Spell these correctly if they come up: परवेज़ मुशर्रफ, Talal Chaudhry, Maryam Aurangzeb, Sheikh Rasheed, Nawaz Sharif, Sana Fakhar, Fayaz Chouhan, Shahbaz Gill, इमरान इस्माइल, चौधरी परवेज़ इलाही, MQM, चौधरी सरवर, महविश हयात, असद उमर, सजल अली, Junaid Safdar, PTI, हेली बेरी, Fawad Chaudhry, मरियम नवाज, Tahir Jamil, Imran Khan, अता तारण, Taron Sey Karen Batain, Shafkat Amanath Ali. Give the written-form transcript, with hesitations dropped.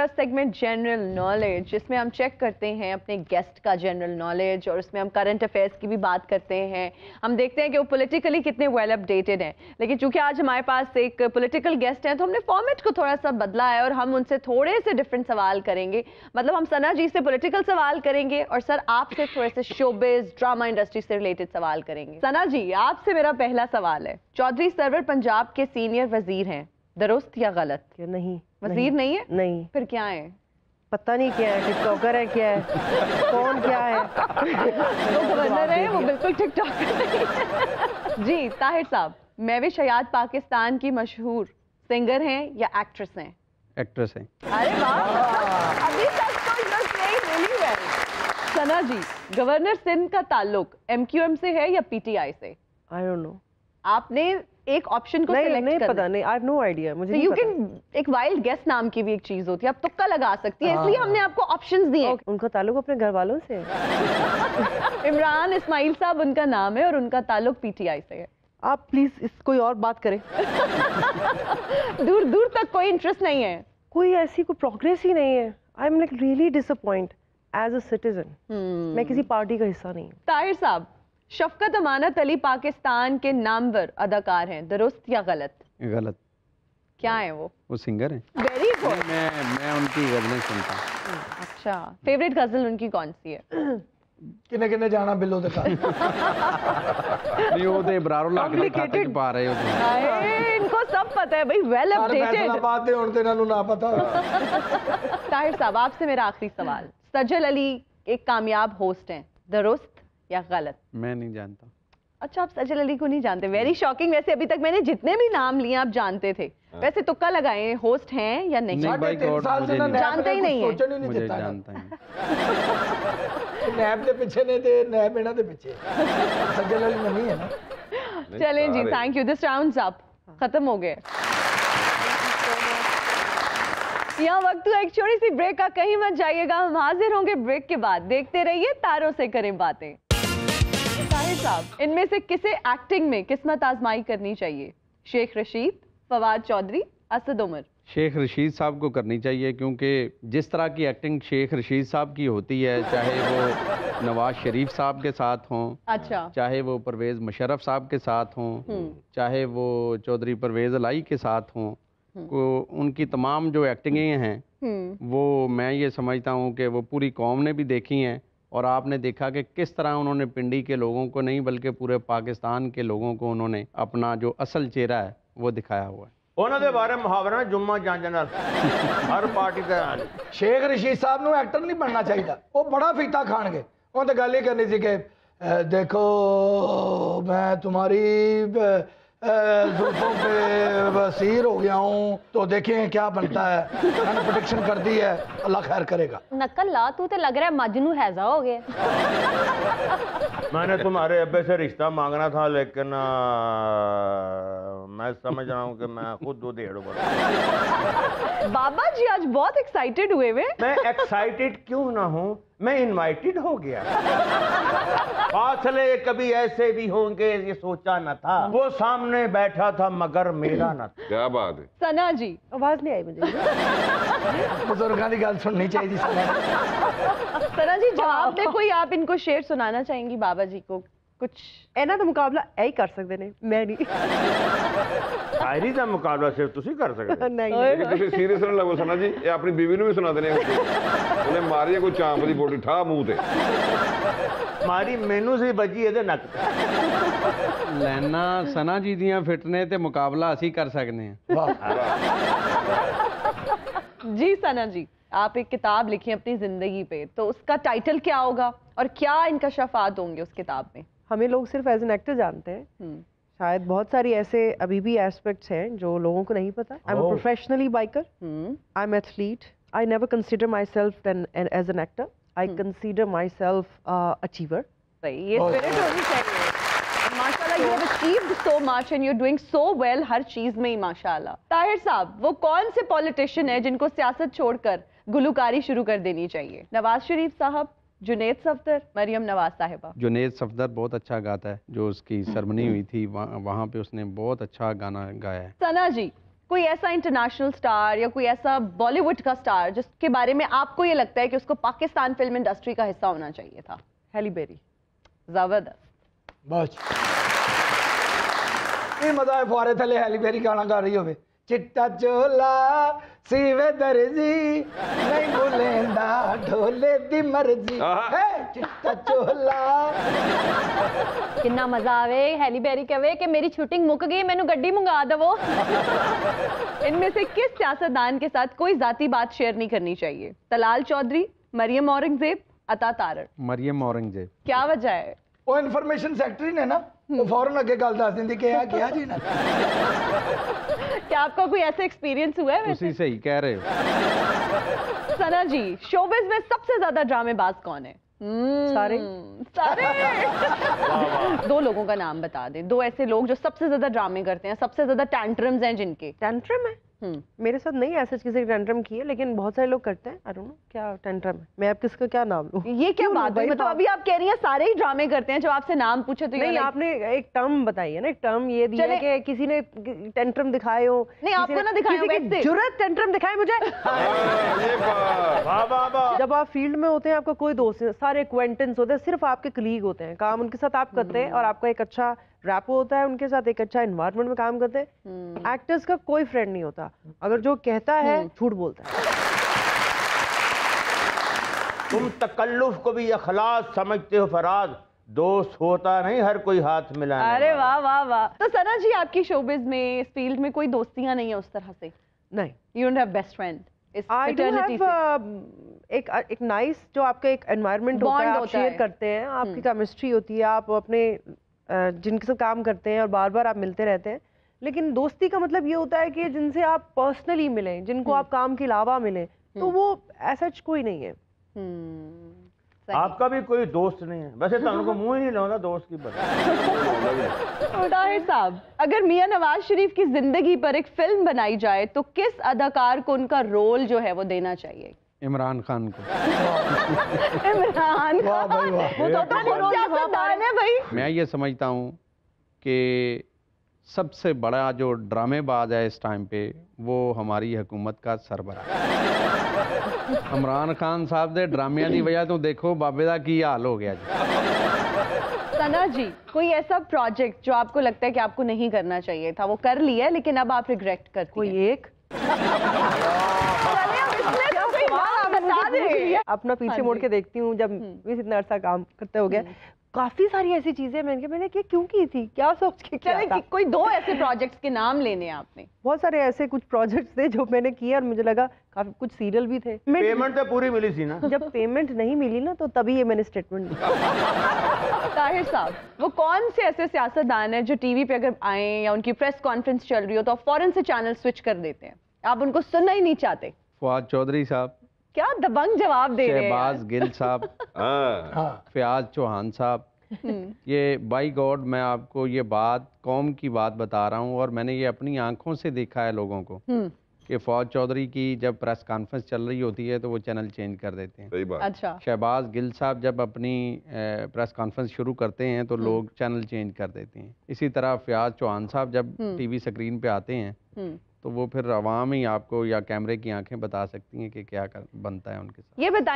Segment general knowledge, जिसमें हम check करते हैं अपने गेस्ट का जनरल नॉलेज और उसमें हम करंट अफेयर्स की भी बात करते हैं। हम देखते हैं कि वो पॉलिटिकली कितने वेल अपडेटेड हैं, लेकिन चूंकि आज हमारे पास एक पॉलिटिकल गेस्ट हैं तो हमने फॉर्मेट को थोड़ा सा बदला है और हम उनसे थोड़े से डिफरेंट सवाल करेंगे। मतलब हम सना जी से पॉलिटिकल सवाल करेंगे और सर आपसे थोड़े से शोबिज ड्रामा इंडस्ट्री से रिलेटेड सवाल करेंगे। सना जी, आपसे मेरा पहला सवाल है, चौधरी सरवर पंजाब के सीनियर वजीर हैं, दुरुस्त या गलत? नहीं, वजीर नहीं है। नहीं, फिर क्या है? पता नहीं क्या है, टिकटॉकर है क्या है, कौन क्या है? वो गवर्नर है, वो बिल्कुल टिकटॉकर। जी ताहिर साहब, महविश हयात पाकिस्तान की मशहूर सिंगर हैं या एक्ट्रेस हैं? एक्ट्रेस हैं। अरे वाह, अभी तक कोई बस नहीं मिली है। सना जी, गवर्नर सिंध का ताल्लुक MQM से है या PTI से? I don't know. आपने एक ऑप्शन को सेलेक्ट नहीं पता, नहीं, I have no idea, मुझे नहीं पता। एक वाइल्ड गेस नाम की भी एक चीज होती है, आप तुक्का लगा सकती है, इसलिए हमने आपको ऑप्शंस दिए। उनका ताल्लुक अपने घर वालों से। इमरान इस्माइल साहब उनका नाम है और उनका ताल्लुक PTI से है। आप प्लीज इसको और बात करें। दूर दूर तक कोई इंटरेस्ट नहीं है, कोई ऐसी कोई प्रोग्रेस ही नहीं है। I am like really disappoint as a citizen, मैं किसी पार्टी का हिस्सा नहीं हूँ। ताहिर साहब, शफकत अमानत अली पाकिस्तान के नामवर अदाकार हैं, दुरुस्त या गलत? गलत। क्या है वो सिंगर हैं। Very good. मैं उनकी गजलें सुनता हूं। अच्छा, फेवरेट गजल उनकी कौन सी है? किने किने जाना बिलो देखा। नहीं, वो तो इब्रारुल कॉम्प्लिकेटेड पा रहे हो, इनको सब पता है भाई, वेल अपडेटेड बातें उनते इन्हें ना पता। ताहिर साहब, आपसे मेरा आखिरी सवाल, सजल अली एक कामयाब होस्ट हैं, दुरुस्त या गलत? मैं नहीं जानता। अच्छा, आप सजल अली को नहीं जानते? Very shocking. वैसे अभी तक मैंने जितने भी नाम लिए आप जानते थे। वैसे तुक्का लगाएं, होस्ट हैं या नहीं? जानते ही नहीं है। चलें जी, thank you, this round up, खत्म हो गए। यहाँ वक्त हुआ एक छोटी सी ब्रेक का, कहीं मत जाइएगा, हम हाजिर होंगे ब्रेक के बाद। देखते रहिए तारों से करें बातें। ताहिर साहब, इनमें से किसे एक्टिंग में किस्मत आजमाई करनी चाहिए? शेख रशीद, फवाद चौधरी, असद उमर? शेख रशीद साहब को करनी चाहिए, क्योंकि जिस तरह की एक्टिंग शेख रशीद साहब की होती है, चाहे वो नवाज शरीफ साहब के साथ हों, अच्छा, चाहे वो परवेज़ मुशर्रफ साहब के साथ हों, चाहे वो चौधरी परवेज़ इलाही के साथ हों, को उनकी तमाम जो एक्टिंगें हैं वो मैं ये समझता हूँ कि वो पूरी कौम ने भी देखी हैं। और आपने देखा कि किस तरह उन्होंने पिंडी के लोगों को नहीं बल्कि पूरे पाकिस्तान के लोगों को उन्होंने अपना जो असल चेहरा है वो दिखाया हुआ है। उन्होंने बारे मुहावरा जुम्मा जांजना हर पार्टी का। शेख रशीद साहब को एक्टर नहीं बनना चाहिए, वो बड़ा फीता खाएंगे। उन्होंने गल ही करनी थी कि देखो मैं तुम्हारी जुल्फों पे वसीर हो गया हूँ, तो देखें क्या बनता है। मैंने प्रेडिक्शन कर दी है, अल्लाह खैर करेगा। नकल ला, तू तो लग रहा है मजनू हैजा हो गया। मैंने तुम्हारे अब्बे से रिश्ता मांगना था, लेकिन मैं समझ रहा हूँ कि मैं खुद दो देड़ पर। बाबा जी आज बहुत एक्साइटेड हुए हुए। मैं एक्साइटेड क्यों ना हूँ, मैं इनवाइटेड हो गया। फासले कभी ऐसे भी होंगे ये सोचा न था, वो सामने बैठा था मगर मेरा न था। क्या बात है। सना जी, आवाज नहीं आई मुझे। बुजुर्गों की गल सुननी चाहिए। सना जी, जवाब में कोई आप इनको शेर सुनाना चाहेंगी बाबा जी को? कुछ इन्हां दा मुकाबला ऐ कर सकते ने, मैं नहीं। शायरी दा मुकाबला सिर्फ तुसी कर सकते। नहीं, तुसी सीरियस ना लगो सना जी, ये अपनी बीवी नूं भी सुना देने। उन्हें मारिया कोई चांप दी बोटी ठा मुंह ते मारी, मैनू सी बजी इहदे नक लैना। सना जी दियां फिटने ते मुकाबला असी कर सकने हैं। जी सना जी, आप एक किताब लिखी अपनी जिंदगी पे, तो उसका टाइटल क्या होगा और क्या इनका शफात होंगे उस किताब में? हमें लोग सिर्फ एज एन एक्टर जानते हैं, शायद बहुत सारी ऐसे अभी भी एस्पेक्ट्स हैं जो लोगों को नहीं पता। I am a professionally biker, I am athlete, I never consider my self as an actor, I consider my self achiever. ये स्पिरिट होनी चाहिए। माशाल्लाह, you have achieved so much and you are doing so well हर चीज में ही माशाल्लाह। ताहिर साहब, वो कौन से पॉलिटिशियन है जिनको सियासत छोड़कर गुलकारी शुरू कर देनी चाहिए? नवाज शरीफ साहब, जुनेद सफदर, मरियम नवाज साहिबा? जुनेद सफदर बहुत अच्छा गाता है, जो उसकी सरमनी हुई थी वहाँ पे उसने बहुत अच्छा गाना गाया है। सना जी, कोई ऐसा इंटरनेशनल स्टार या कोई ऐसा बॉलीवुड का स्टार जिसके बारे में आपको ये लगता है कि उसको पाकिस्तान फिल्म इंडस्ट्री का हिस्सा होना चाहिए था? हेली बेरी। जबरदस्त मजा है फुआरे थले हेली बेरी गाना गा रही हो। चिट्टा चोला सीवे दर्जी नहीं भूलेंदा ढोले दी मर्जी है चिट्टा चोला। कितना मजा आवे हेली बेरी कहे कि मेरी शूटिंग मुक गई मैंने गड्डी मंगा दो। इनमें से किस सियासतदान के साथ कोई जाती बात शेयर नहीं करनी चाहिए? तलाल चौधरी, मरियम औरंगजेब, अता तारण। मरियम औरंगजेब। क्या वजह है? वो इंफॉर्मेशन सेक्रेटरी ने ना वो फौरन आगे गल दस दी क्या जी ना। क्या आपका कोई ऐसा एक्सपीरियंस हुआ है? उसी सही कह रहे हो। सना जी, शोबिज़ में सबसे ज्यादा ड्रामेबाज कौन है? सारे सारे। दो लोगों का नाम बता दें, दो ऐसे लोग जो सबसे ज्यादा ड्रामे करते हैं, सबसे ज्यादा टेंट्रम्स हैं जिनके। टेंट्रम है मेरे साथ नहीं ऐसे किसी ने टेंट्रम किया, लेकिन बहुत सारे लोग करते हैं। आई डोंट नो क्या टेंट्रम है। मैं आप किसका क्या नाम लूं? ये क्या बात है? मतलब अभी आप कह रही हैं सारे ही ड्रामे करते हैं, जब आपसे नाम पूछे तो नहीं, आपने एक टर्म बताई है ना, एक टर्म ये दिया है कि किसी ने टेंट्रम दिखाए हो। नहीं आपको ना दिखाया वैसे, जुरत टेंट्रम दिखाए मुझे। जब आप फील्ड में होते हैं आपका कोई दोस्त नहीं, सारे एक्वेंटेंस होते हैं, सिर्फ आपके कलीग होते हैं, काम उनके साथ आप करते हैं और आपका एक अच्छा रैपो होता है उनके साथ, एक अच्छा एनवायरनमेंट में काम करते हैं। एक्टर्स का कोई फ्रेंड नहीं होता, अगर जो कहता है झूठ बोलता है। तुम तकल्लुफ को भी अखलास समझते हो फराज, दोस्त होता नहीं हर कोई हाथ मिलाने। अरे वाह वाह वाह। तो सना जी, आपकी शोबिज में इस फील्ड में कोई दोस्तियां नहीं है उस तरह से? नहीं। You don't have best friend? I do have एक नाइस जो आपका एक एनवायरनमेंट होता है, आप शेयर करते हैं, आपकी केमिस्ट्री होती है, आप अपने जिनके साथ काम करते हैं और बार बार आप मिलते रहते हैं। लेकिन दोस्ती का मतलब ये होता है कि जिनसे आप पर्सनली मिलें, जिनको आप काम के अलावा मिलें, तो वो ऐसा कोई नहीं है। आपका भी कोई दोस्त नहीं है? वैसे तो उनको मुंह ही नहीं लाऊंगा दोस्त की बात। ताहिर साहब, अगर मियां नवाज शरीफ की जिंदगी पर एक फिल्म बनाई जाए तो किस अदाकार को उनका रोल जो है वो देना चाहिए? इमरान खान को। इमरान खान वो तो दान है भाई। मैं ये समझता हूँ कि सबसे बड़ा जो ड्रामेबाज है इस टाइम पे वो हमारी हुकूमत का सरबराह इमरान खान साहब दे ड्रामिया की वजह तो देखो बाबे का की हाल हो गया जी। सना जी, कोई ऐसा प्रोजेक्ट जो आपको लगता है कि आपको नहीं करना चाहिए था, वो कर लिया लेकिन अब आप रिग्रेट करती? कोई एक अपना पीछे मोड़ के देखती हूँ, जब भी इतना अर्सा काम करते हो गया, काफी सारी ऐसी चीजें मैंने कि क्यों की थी, क्या सोच के क्या था? कोई दो ऐसे प्रोजेक्ट्स के नाम लेने हैं आपने? बहुत सारे ऐसे कुछ प्रोजेक्ट्स थे जो मैंने किए और मुझे लगा काफी, कुछ सीरियल भी थे। पेमेंट तो पूरी मिली थी ना? जब पेमेंट नहीं मिली ना तो तभी ये मैंने स्टेटमेंट दिया। ताहिर साहब, वो कौन से ऐसे सियासतदान है जो टीवी पे अगर आए या उनकी प्रेस कॉन्फ्रेंस चल रही हो तो फौरन से चैनल स्विच कर देते हैं, आप उनको सुनना ही नहीं चाहते? फवाद चौधरी साहब। क्या दबंग जवाब दे रहे हैं। शहबाज गिल साहब, फयाज चौहान साहब। ये बाई गॉड मैं आपको ये बात, कौम की बात बता रहा हूँ और मैंने ये अपनी आंखों से देखा है लोगों को कि फौज चौधरी की जब प्रेस कॉन्फ्रेंस चल रही होती है तो वो चैनल चेंज कर देते हैं। सही बात। अच्छा। शहबाज गिल साहब जब अपनी प्रेस कॉन्फ्रेंस शुरू करते हैं तो लोग चैनल चेंज कर देते हैं। इसी तरह फयाज चौहान साहब जब टीवी स्क्रीन पे आते हैं तो वो फिर आवाम ही आपको या कैमरे की आंखें बता सकती हैं कि क्या बनता है उनके साथ। ये